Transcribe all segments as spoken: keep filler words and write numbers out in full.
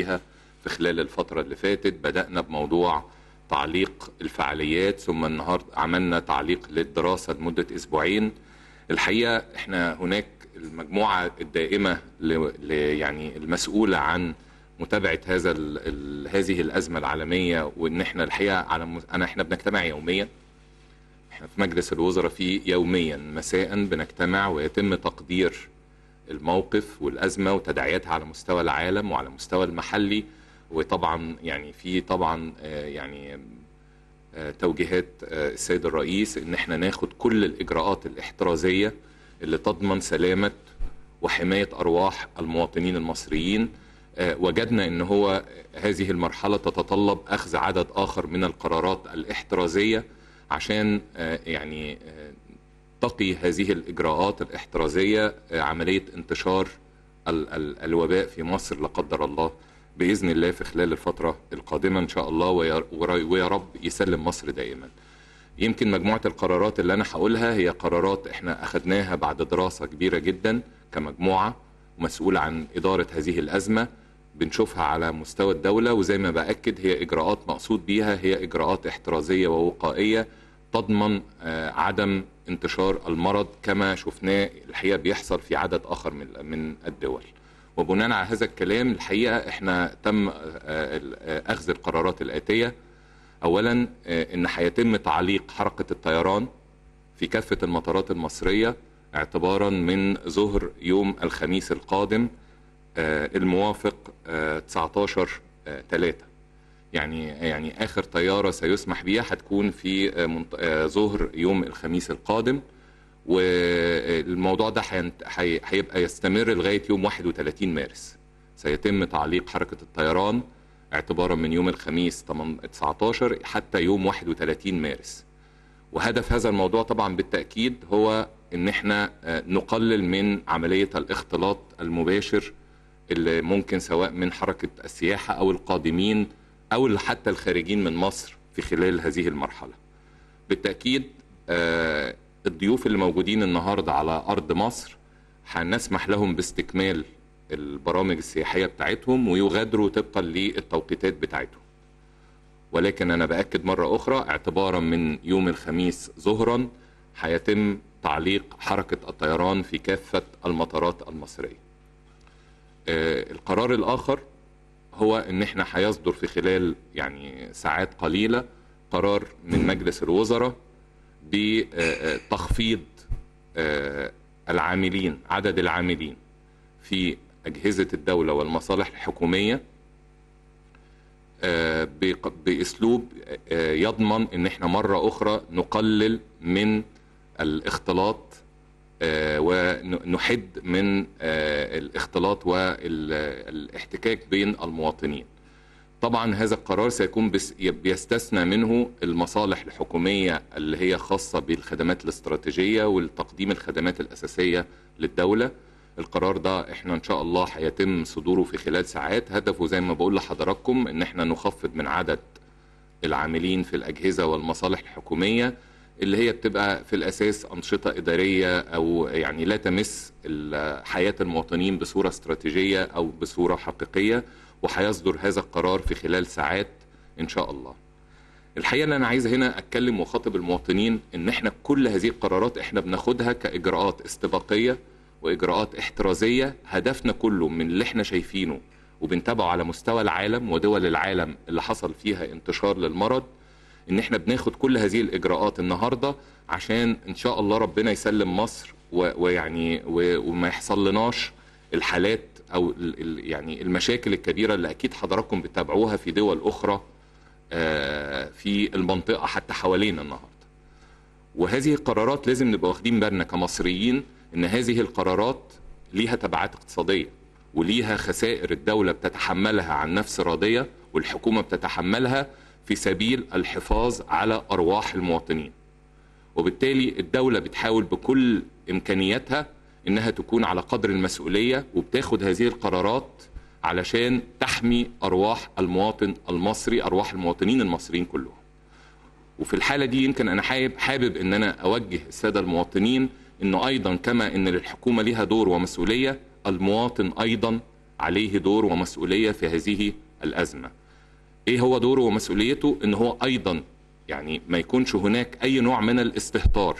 فيها في خلال الفترة اللي فاتت. بدأنا بموضوع تعليق الفعاليات، ثم النهاردة عملنا تعليق للدراسة لمدة أسبوعين. الحقيقة احنا هناك المجموعة الدائمة يعني المسؤولة عن متابعة هذا هذه الأزمة العالمية، وإن احنا الحقيقة على أنا احنا بنجتمع يوميا. احنا في مجلس الوزراء فيه يوميا مساء بنجتمع ويتم تقدير الموقف والأزمة وتداعياتها على مستوى العالم وعلى مستوى المحلي، وطبعا يعني في طبعا يعني توجيهات السيد الرئيس ان احنا ناخد كل الإجراءات الاحترازية اللي تضمن سلامة وحماية أرواح المواطنين المصريين. وجدنا ان هو هذه المرحلة تتطلب أخذ عدد آخر من القرارات الاحترازية عشان يعني تقي هذه الإجراءات الاحترازية عملية انتشار ال ال الوباء في مصر لا قدر الله بإذن الله في خلال الفترة القادمة إن شاء الله، ويا رب يسلم مصر دائما. يمكن مجموعة القرارات اللي أنا هقولها هي قرارات إحنا أخذناها بعد دراسة كبيرة جدا كمجموعة مسؤولة عن إدارة هذه الأزمة، بنشوفها على مستوى الدولة، وزي ما بأكد هي إجراءات مقصود بيها هي إجراءات احترازية ووقائية تضمن عدم انتشار المرض كما شفناه الحقيقة بيحصل في عدد آخر من الدول. وبناء على هذا الكلام الحقيقة احنا تم أخذ القرارات الآتية. أولا إن هيتم تعليق حركة الطيران في كافة المطارات المصرية اعتبارا من ظهر يوم الخميس القادم الموافق تسعتاشر تلاتة، يعني يعني آخر طيارة سيسمح بيها هتكون في ظهر يوم الخميس القادم، والموضوع ده هيبقى يستمر لغاية يوم واحد وتلاتين مارس. سيتم تعليق حركة الطيران اعتبارا من يوم الخميس تسعتاشر حتى يوم واحد وتلاتين مارس. وهدف هذا الموضوع طبعا بالتأكيد هو إن احنا نقلل من عملية الاختلاط المباشر اللي ممكن سواء من حركة السياحة أو القادمين أو حتى الخارجين من مصر في خلال هذه المرحلة. بالتأكيد الضيوف اللي موجودين النهاردة على أرض مصر هنسمح لهم باستكمال البرامج السياحية بتاعتهم ويغادروا طبقا للتوقيتات بتاعتهم، ولكن أنا بأكد مرة أخرى اعتبارا من يوم الخميس ظهرا هيتم تعليق حركة الطيران في كافة المطارات المصرية. القرار الآخر هو إن إحنا هيصدر في خلال يعني ساعات قليلة قرار من مجلس الوزراء بتخفيض العاملين عدد العاملين في أجهزة الدولة والمصالح الحكومية بأسلوب يضمن إن إحنا مرة أخرى نقلل من الاختلاط ونحد من الاختلاط والاحتكاك بين المواطنين. طبعا هذا القرار سيكون بيستثنى منه المصالح الحكومية اللي هي خاصة بالخدمات الاستراتيجية والتقديم الخدمات الأساسية للدولة. القرار ده احنا ان شاء الله هيتم صدوره في خلال ساعات. هدفه زي ما بقول لحضراتكم ان احنا نخفض من عدد العاملين في الأجهزة والمصالح الحكومية اللي هي بتبقى في الأساس أنشطة إدارية أو يعني لا تمس حياة المواطنين بصورة استراتيجية أو بصورة حقيقية، وهيصدر هذا القرار في خلال ساعات إن شاء الله. الحقيقة اللي أنا عايز هنا أتكلم وخاطب المواطنين إن إحنا كل هذه القرارات إحنا بناخدها كإجراءات استباقية وإجراءات احترازية. هدفنا كله من اللي إحنا شايفينه وبنتابعه على مستوى العالم ودول العالم اللي حصل فيها انتشار للمرض ان احنا بناخد كل هذه الاجراءات النهارده عشان ان شاء الله ربنا يسلم مصر ويعني وما يحصل لناش الحالات او يعني المشاكل الكبيره اللي اكيد حضراتكم بتتابعوها في دول اخرى في المنطقه حتى حوالينا النهارده. وهذه القرارات لازم نبقى واخدين بالنا كمصريين ان هذه القرارات ليها تبعات اقتصاديه وليها خسائر الدوله بتتحملها عن نفس راضيه والحكومه بتتحملها في سبيل الحفاظ على أرواح المواطنين، وبالتالي الدولة بتحاول بكل إمكانياتها إنها تكون على قدر المسؤولية وبتاخد هذه القرارات علشان تحمي أرواح المواطن المصري أرواح المواطنين المصريين كلهم. وفي الحالة دي يمكن أنا حابب إن أنا أوجه السادة المواطنين إنه أيضا كما إن الحكومة لها دور ومسؤولية المواطن أيضا عليه دور ومسؤولية في هذه الأزمة. إيه هو دوره ومسؤوليته؟ إن هو أيضا يعني ما يكونش هناك أي نوع من الاستهتار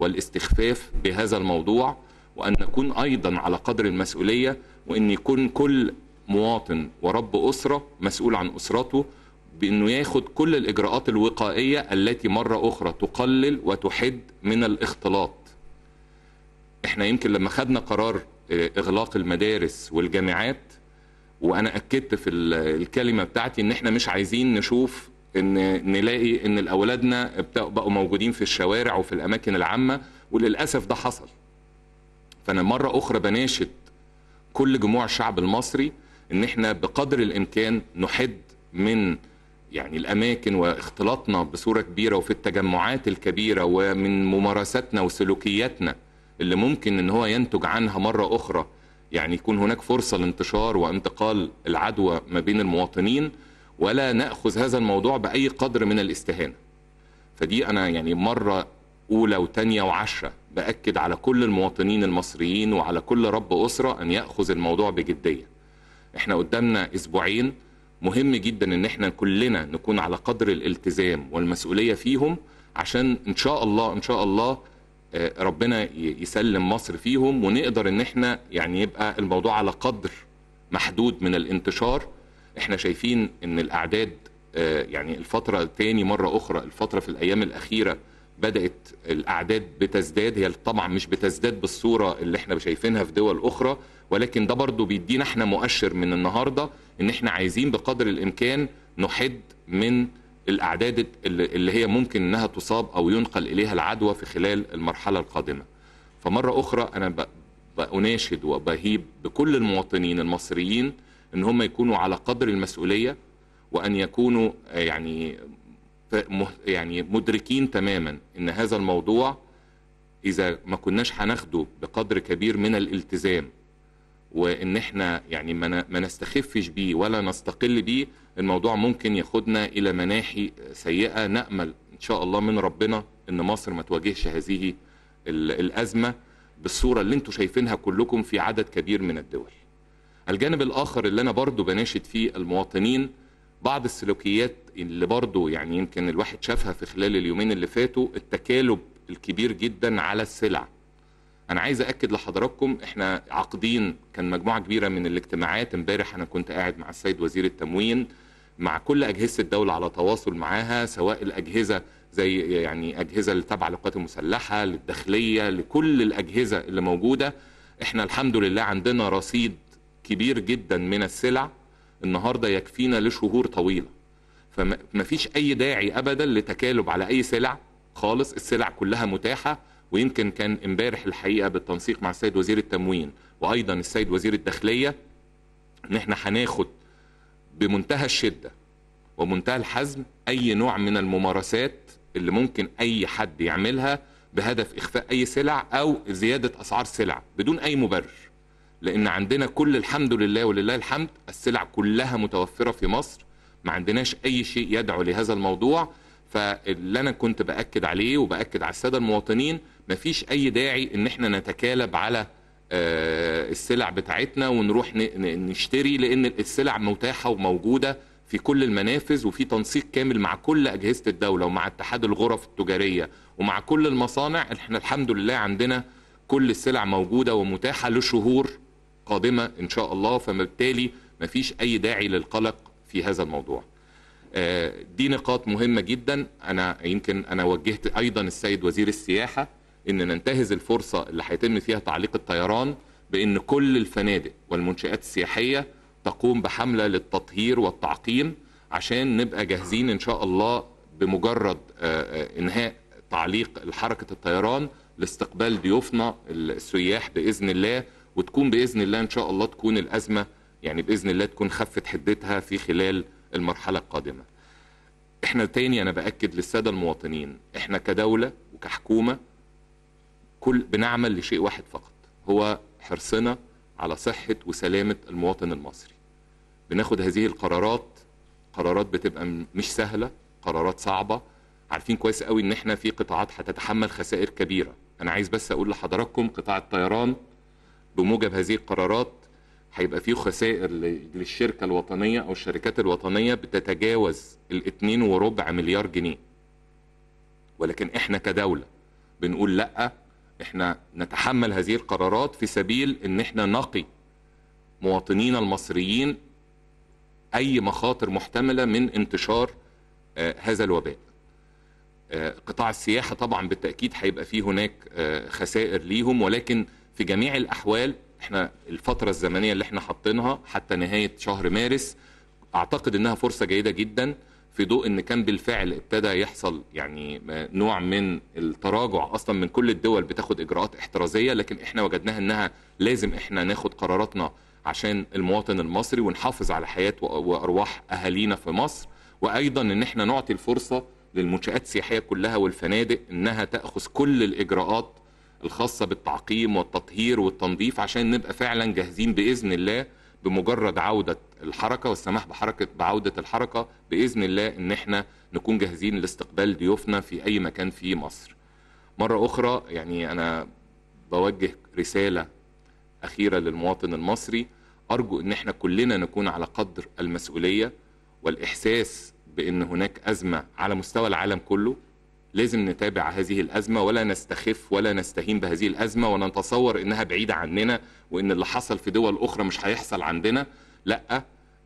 والاستخفاف بهذا الموضوع، وأن نكون أيضا على قدر المسؤولية، وأن يكون كل مواطن ورب أسرة مسؤول عن أسرته، بأنه ياخد كل الإجراءات الوقائية التي مرة أخرى تقلل وتحد من الاختلاط. احنا يمكن لما خدنا قرار إغلاق المدارس والجامعات، وأنا أكدت في الكلمة بتاعتي إن احنا مش عايزين نشوف إن نلاقي إن أولادنا بقوا موجودين في الشوارع وفي الأماكن العامة، وللأسف ده حصل. فأنا مرة أخرى بناشد كل جموع الشعب المصري إن احنا بقدر الإمكان نحد من يعني الأماكن واختلاطنا بصورة كبيرة، وفي التجمعات الكبيرة، ومن ممارساتنا وسلوكياتنا اللي ممكن إن هو ينتج عنها مرة أخرى يعني يكون هناك فرصة لانتشار وانتقال العدوى ما بين المواطنين، ولا نأخذ هذا الموضوع بأي قدر من الاستهانة. فدي أنا يعني مرة أولى وتانية وعشرة بأكد على كل المواطنين المصريين وعلى كل رب أسرة أن يأخذ الموضوع بجدية. إحنا قدامنا أسبوعين مهم جدا إن إحنا كلنا نكون على قدر الالتزام والمسؤولية فيهم، عشان إن شاء الله إن شاء الله ربنا يسلم مصر فيهم، ونقدر إن إحنا يعني يبقى الموضوع على قدر محدود من الانتشار. إحنا شايفين إن الأعداد يعني الفترة تاني مرة أخرى الفترة في الأيام الأخيرة بدأت الأعداد بتزداد، هي طبعا مش بتزداد بالصورة اللي إحنا شايفينها في دول أخرى، ولكن ده برضو بيدينا إحنا مؤشر من النهاردة إن إحنا عايزين بقدر الإمكان نحد من الأعداد اللي هي ممكن إنها تصاب أو ينقل إليها العدوى في خلال المرحلة القادمة. فمرة أخرى أنا بأناشد وبهيب بكل المواطنين المصريين إن هم يكونوا على قدر المسؤولية، وأن يكونوا يعني يعني مدركين تماما إن هذا الموضوع إذا ما كناش هناخده بقدر كبير من الالتزام، وإن إحنا يعني ما نستخفش بيه ولا نستقل بيه، الموضوع ممكن ياخدنا إلى مناحي سيئة. نأمل إن شاء الله من ربنا إن مصر ما تواجهش هذه الأزمة بالصورة اللي انتوا شايفينها كلكم في عدد كبير من الدول. الجانب الآخر اللي أنا برضو بناشد فيه المواطنين، بعض السلوكيات اللي برضو يعني يمكن الواحد شافها في خلال اليومين اللي فاتوا، التكالب الكبير جدا على السلع. أنا عايز أأكد لحضراتكم إحنا عاقدين، كان مجموعة كبيرة من الاجتماعات امبارح، أنا كنت قاعد مع السيد وزير التموين، مع كل أجهزة الدولة على تواصل معاها، سواء الأجهزة زي يعني أجهزة التابعة للقوات المسلحة، للداخلية، لكل الأجهزة اللي موجودة. إحنا الحمد لله عندنا رصيد كبير جدا من السلع النهارده يكفينا لشهور طويله، فما فيش اي داعي ابدا لتكالب على اي سلع خالص، السلع كلها متاحه. ويمكن كان امبارح الحقيقه بالتنسيق مع السيد وزير التموين وايضا السيد وزير الداخليه ان احنا هناخد بمنتهى الشده ومنتهى الحزم اي نوع من الممارسات اللي ممكن اي حد يعملها بهدف اخفاء اي سلع او زياده اسعار سلع بدون اي مبرر، لأن عندنا كل الحمد لله ولله الحمد السلع كلها متوفرة في مصر، ما عندناش أي شيء يدعو لهذا الموضوع. فاللي أنا كنت بأكد عليه وبأكد على السادة المواطنين، ما فيش أي داعي إن احنا نتكالب على السلع بتاعتنا ونروح نشتري، لأن السلع متاحة وموجودة في كل المنافذ، وفي تنسيق كامل مع كل أجهزة الدولة ومع اتحاد الغرف التجارية ومع كل المصانع. احنا الحمد لله عندنا كل السلع موجودة ومتاحة لشهور قادمة إن شاء الله، فبالتالي مفيش أي داعي للقلق في هذا الموضوع. دي نقاط مهمة جدا. أنا يمكن أنا وجهت أيضا السيد وزير السياحة إن ننتهز الفرصة اللي هيتم فيها تعليق الطيران، بإن كل الفنادق والمنشآت السياحية تقوم بحملة للتطهير والتعقيم، عشان نبقى جاهزين إن شاء الله بمجرد إنهاء تعليق حركة الطيران لاستقبال ضيوفنا السياح بإذن الله، وتكون بإذن الله إن شاء الله تكون الأزمة يعني بإذن الله تكون خفت حدتها في خلال المرحلة القادمة. إحنا تاني أنا بأكد للسادة المواطنين، إحنا كدولة وكحكومة كل بنعمل لشيء واحد فقط، هو حرصنا على صحة وسلامة المواطن المصري. بناخد هذه القرارات، قرارات بتبقى مش سهلة، قرارات صعبة، عارفين كويس قوي إن إحنا في قطاعات هتتحمل خسائر كبيرة. أنا عايز بس أقول لحضراتكم قطاع الطيران بموجب هذه القرارات هيبقى فيه خسائر للشركه الوطنيه او الشركات الوطنيه بتتجاوز الاثنين وربع مليار جنيه. ولكن احنا كدوله بنقول لا، احنا نتحمل هذه القرارات في سبيل ان احنا نقي مواطنينا المصريين اي مخاطر محتمله من انتشار آه هذا الوباء. آه قطاع السياحه طبعا بالتاكيد هيبقى فيه هناك آه خسائر ليهم، ولكن في جميع الاحوال احنا الفتره الزمنيه اللي احنا حاطينها حتى نهايه شهر مارس اعتقد انها فرصه جيده جدا، في ضوء ان كان بالفعل ابتدى يحصل يعني نوع من التراجع اصلا من كل الدول بتاخد اجراءات احترازيه، لكن احنا وجدناها انها لازم احنا ناخد قراراتنا عشان المواطن المصري ونحافظ على حياه وارواح اهالينا في مصر، وايضا ان احنا نعطي الفرصه للمنشات السياحيه كلها والفنادق انها تاخذ كل الاجراءات الخاصه بالتعقيم والتطهير والتنظيف عشان نبقى فعلا جاهزين باذن الله بمجرد عوده الحركه والسماح بحركه بعوده الحركه باذن الله ان احنا نكون جاهزين لاستقبال ضيوفنا في اي مكان في مصر. مره اخرى يعني انا بوجه رساله اخيره للمواطن المصري، ارجو ان احنا كلنا نكون على قدر المسؤوليه والاحساس بان هناك ازمه على مستوى العالم كله. لازم نتابع هذه الأزمة ولا نستخف ولا نستهين بهذه الأزمة ونتصور إنها بعيدة عننا وإن اللي حصل في دول أخرى مش هيحصل عندنا. لأ،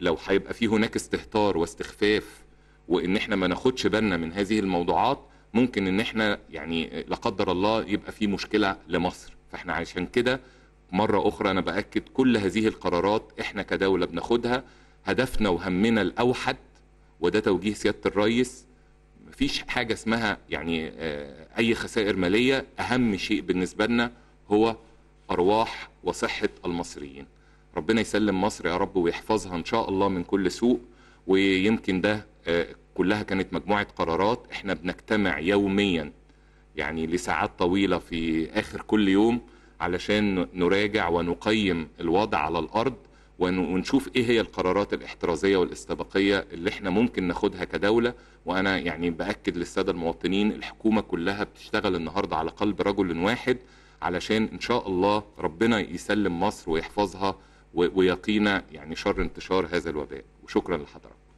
لو هيبقى في هناك استهتار واستخفاف وإن إحنا ما ناخدش بالنا من هذه الموضوعات ممكن إن إحنا يعني لا قدر الله يبقى في مشكلة لمصر. فإحنا عشان كده مرة أخرى أنا بأكد كل هذه القرارات إحنا كدولة بناخدها هدفنا وهمنا الأوحد، وده توجيه سيادة الرئيس. مفيش حاجة اسمها يعني أي خسائر مالية، أهم شيء بالنسبة لنا هو أرواح وصحة المصريين. ربنا يسلم مصر يا رب ويحفظها إن شاء الله من كل سوء. ويمكن ده كلها كانت مجموعة قرارات إحنا بنجتمع يوميا يعني لساعات طويلة في آخر كل يوم علشان نراجع ونقيم الوضع على الأرض ونشوف ايه هي القرارات الاحترازيه والاستباقيه اللي احنا ممكن ناخدها كدوله. وانا يعني باكد للساده المواطنين الحكومه كلها بتشتغل النهارده على قلب رجل واحد علشان ان شاء الله ربنا يسلم مصر ويحفظها ويقينا يعني شر انتشار هذا الوباء. وشكرا لحضرتك.